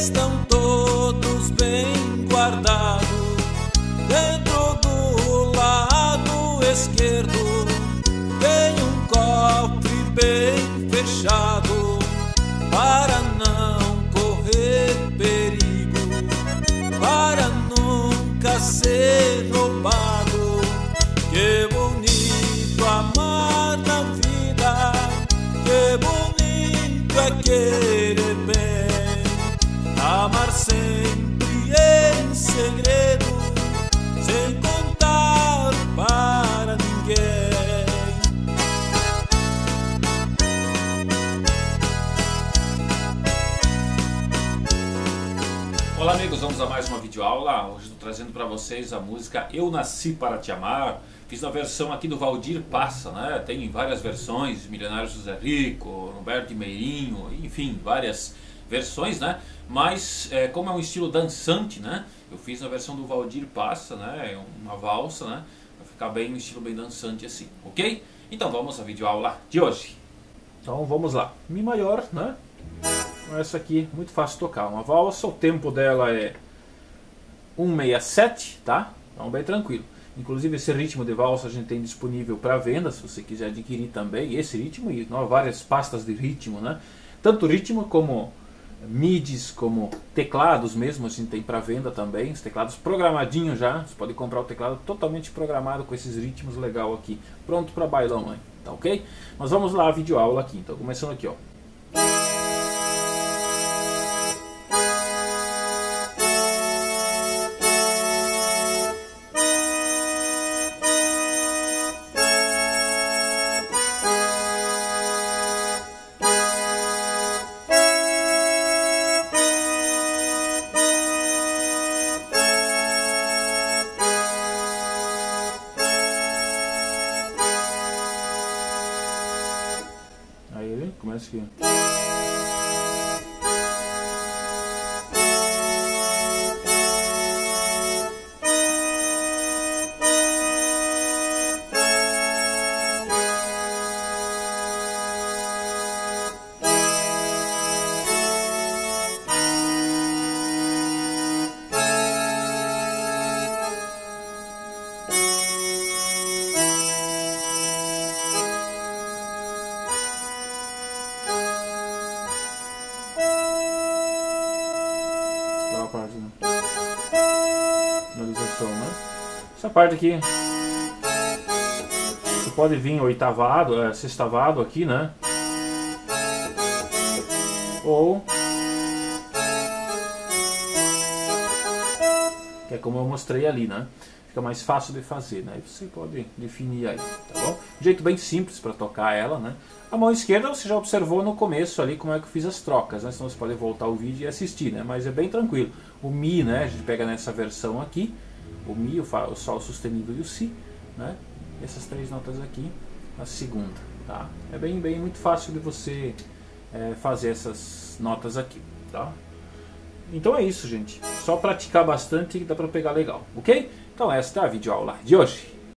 estão todos bem guardados dentro do lado esquerdo. Tem um cofre bem fechado para não correr perigo, para nunca ser roubado. Que bonito amar na vida, que bonito é querer bem, amar sempre em segredo, sem contar para ninguém. Olá amigos, vamos a mais uma videoaula. Hoje estou trazendo para vocês a música Eu Nasci Para Te Amar. Fiz uma versão aqui do Valdir Passa, né? Tem várias versões, Milionário e José Rico, Humberto de Meirinho, enfim, várias versões, né? Mas como é um estilo dançante, né? Eu fiz uma versão do Valdir Passa, né? Uma valsa, né? Vai ficar bem um estilo bem dançante assim, ok? Então vamos à videoaula de hoje. Então vamos lá, Mi maior, né? Essa aqui, muito fácil de tocar, uma valsa, o tempo dela é 1,67, tá? Então bem tranquilo. Inclusive esse ritmo de valsa a gente tem disponível para venda, se você quiser adquirir também esse ritmo e várias pastas de ritmo, né? Tanto ritmo como midis, como teclados mesmo, a gente tem para venda também, os teclados programadinhos já, você pode comprar o teclado totalmente programado com esses ritmos legal aqui, pronto para bailar, mãe, tá ok? Mas vamos lá a videoaula aqui, então começando aqui, ó. Começa aqui. Essa parte aqui, você pode vir oitavado, sextavado aqui, né? Ou que é como eu mostrei ali, né? Fica mais fácil de fazer, né? Você pode definir aí, tá bom? Um jeito bem simples para tocar ela, né? A mão esquerda você já observou no começo ali como é que eu fiz as trocas, né? Senão você pode voltar o vídeo e assistir, né? Mas é bem tranquilo. O Mi, né? A gente pega nessa versão aqui. O Mi, o Sol sustenido e o Si, né? Essas três notas aqui, a segunda, tá? É bem muito fácil de você fazer essas notas aqui, tá? Então é isso, gente. Só praticar bastante que dá pra pegar legal, ok? Então essa é a videoaula de hoje.